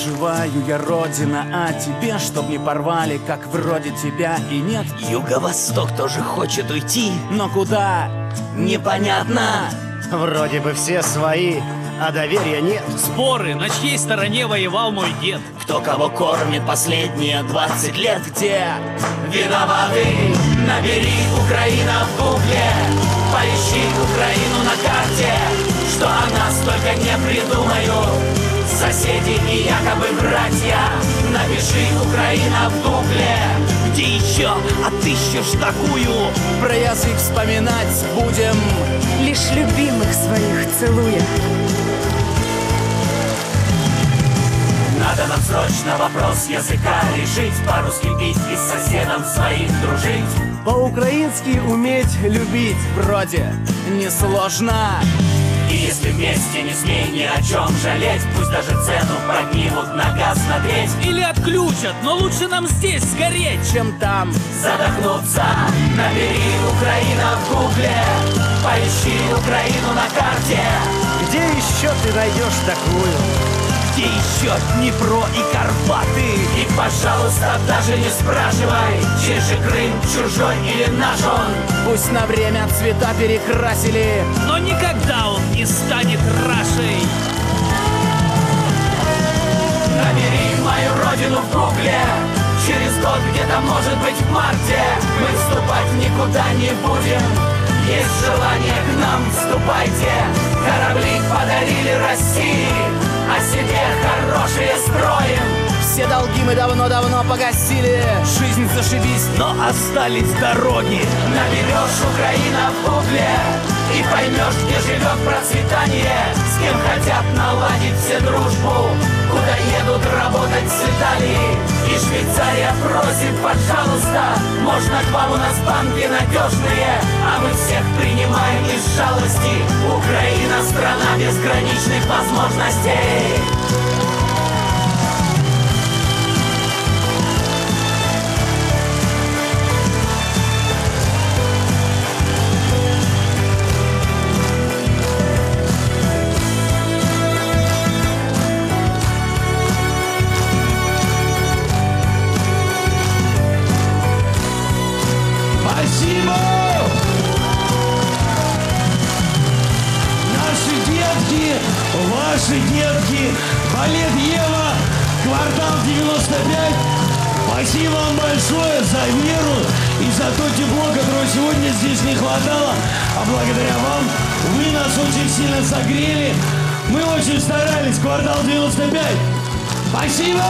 переживаю я, родина, о тебе, чтоб не порвали, как вроде тебя и нет. Юго-восток тоже хочет уйти, но куда? Непонятно. Вроде бы все свои, а доверия нет. Споры, на чьей стороне воевал мой дед? Кто кого кормит последние 20 лет? Где виноваты? Набери Украина в Гугле, поищи Украину на карте. Что о нас только не придумают соседи и якобы братья. Напиши Украина в Гугле. Где еще отыщешь такую? Про язык вспоминать будем лишь любимых своих целуя. Надо нам срочно вопрос языка решить, по-русски пить и с соседом своим дружить, по-украински уметь любить. Вроде несложно. И если вместе, не смей ни о чем жалеть. Пусть даже цену поднимут, на газ надеть или отключат, но лучше нам здесь сгореть, чем там задохнуться. Набери Украина в Гугле, поищи Украину на карте. Где еще ты найдешь такую? Где еще Днепро и Карпаты? И, пожалуйста, даже не спрашивай, чей же Крым, чужой или наш он. Пусть на время цвета перекрасили, но никогда он не станет Рашей. Набери мою родину в Гугле. Через год, где-то, может быть, в марте, мы вступать никуда не будем. Есть желание, к нам вступайте. Корабли подарили России, о себе хорошие строим. Все долги мы давно-давно погасили. Жизнь зашибись, но остались дороги. Наберешь Украина в Гугле и поймешь, где живет процветание, с кем хотят наладить все дружбу, куда едут работать с Италии. И Швейцария просит, пожалуйста, можно к вам, у нас банки надежные, а мы всех принимаем из жалости. Украина — страна безграничных возможностей. Ваши детки, балет Ева, квартал 95. Спасибо вам большое за веру и за то тепло, которого сегодня здесь не хватало. А благодаря вам вы нас очень сильно согрели. Мы очень старались, квартал 95. Спасибо!